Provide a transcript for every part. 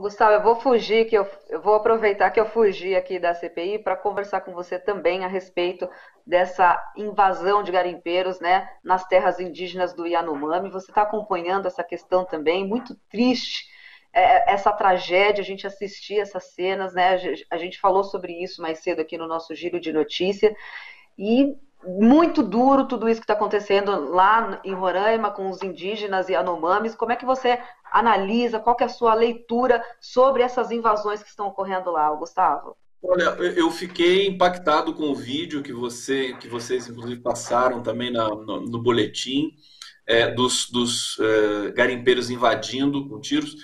Gustavo, eu vou fugir, que eu vou aproveitar que eu fugi aqui da CPI para conversar com você também a respeito dessa invasão de garimpeiros, né, nas terras indígenas do Yanomami. Você está acompanhando essa questão também, muito triste essa tragédia, a gente assistia essas cenas, né, a gente falou sobre isso mais cedo aqui no nosso giro de notícia, e muito duro tudo isso que está acontecendo lá em Roraima com os indígenas e Yanomamis. Como é que você analisa, qual que é a sua leitura sobre essas invasões que estão ocorrendo lá, Gustavo? Olha, eu fiquei impactado com o vídeo que vocês inclusive passaram também no boletim, dos garimpeiros invadindo com tiros.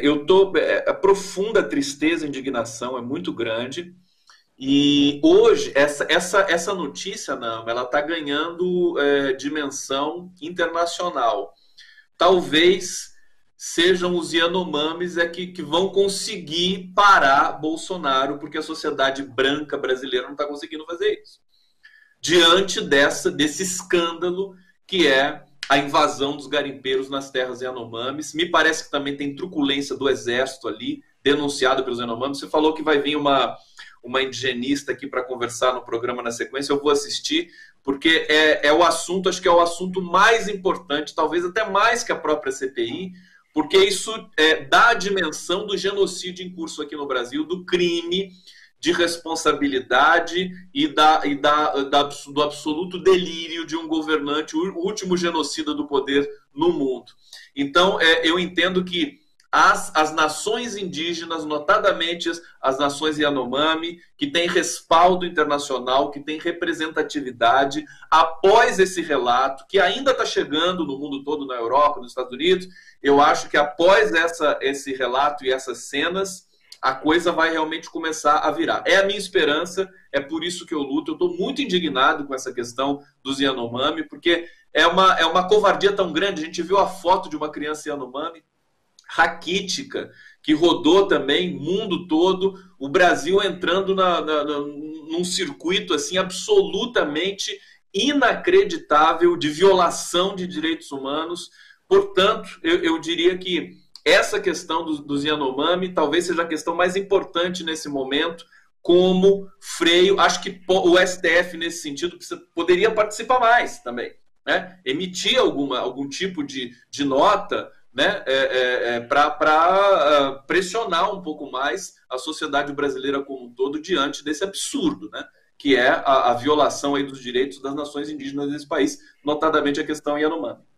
Eu tô, a profunda tristeza e indignação é muito grande. E hoje, essa notícia, Nama, ela está ganhando dimensão internacional. Talvez sejam os Yanomamis que vão conseguir parar Bolsonaro, porque a sociedade branca brasileira não está conseguindo fazer isso. Diante desse escândalo que é a invasão dos garimpeiros nas terras Yanomamis, me parece que também tem truculência do exército ali, denunciado pelos Yanomamis. Você falou que vai vir uma indigenista aqui para conversar no programa na sequência, eu vou assistir, porque o assunto, acho que é o assunto mais importante, talvez até mais que a própria CPI, porque isso dá a dimensão do genocídio em curso aqui no Brasil, do crime, de responsabilidade e do absoluto delírio de um governante, o último genocida do poder no mundo. Então, eu entendo que as nações indígenas, notadamente as nações Yanomami, que têm respaldo internacional, que têm representatividade, após esse relato, que ainda está chegando no mundo todo, na Europa, nos Estados Unidos, eu acho que após esse relato e essas cenas, a coisa vai realmente começar a virar. É a minha esperança, é por isso que eu luto, eu estou muito indignado com essa questão dos Yanomami, porque é uma covardia tão grande. A gente viu a foto de uma criança Yanomami, raquítica, que rodou também mundo todo, o Brasil entrando num circuito assim absolutamente inacreditável de violação de direitos humanos. Portanto, eu diria que essa questão dos Yanomami talvez seja a questão mais importante nesse momento, como freio. Acho que o STF, nesse sentido, poderia participar mais também, né? Emitir algum tipo de nota, né, para pressionar um pouco mais a sociedade brasileira como um todo diante desse absurdo, né, que é a violação aí dos direitos das nações indígenas desse país, notadamente a questão Yanomami.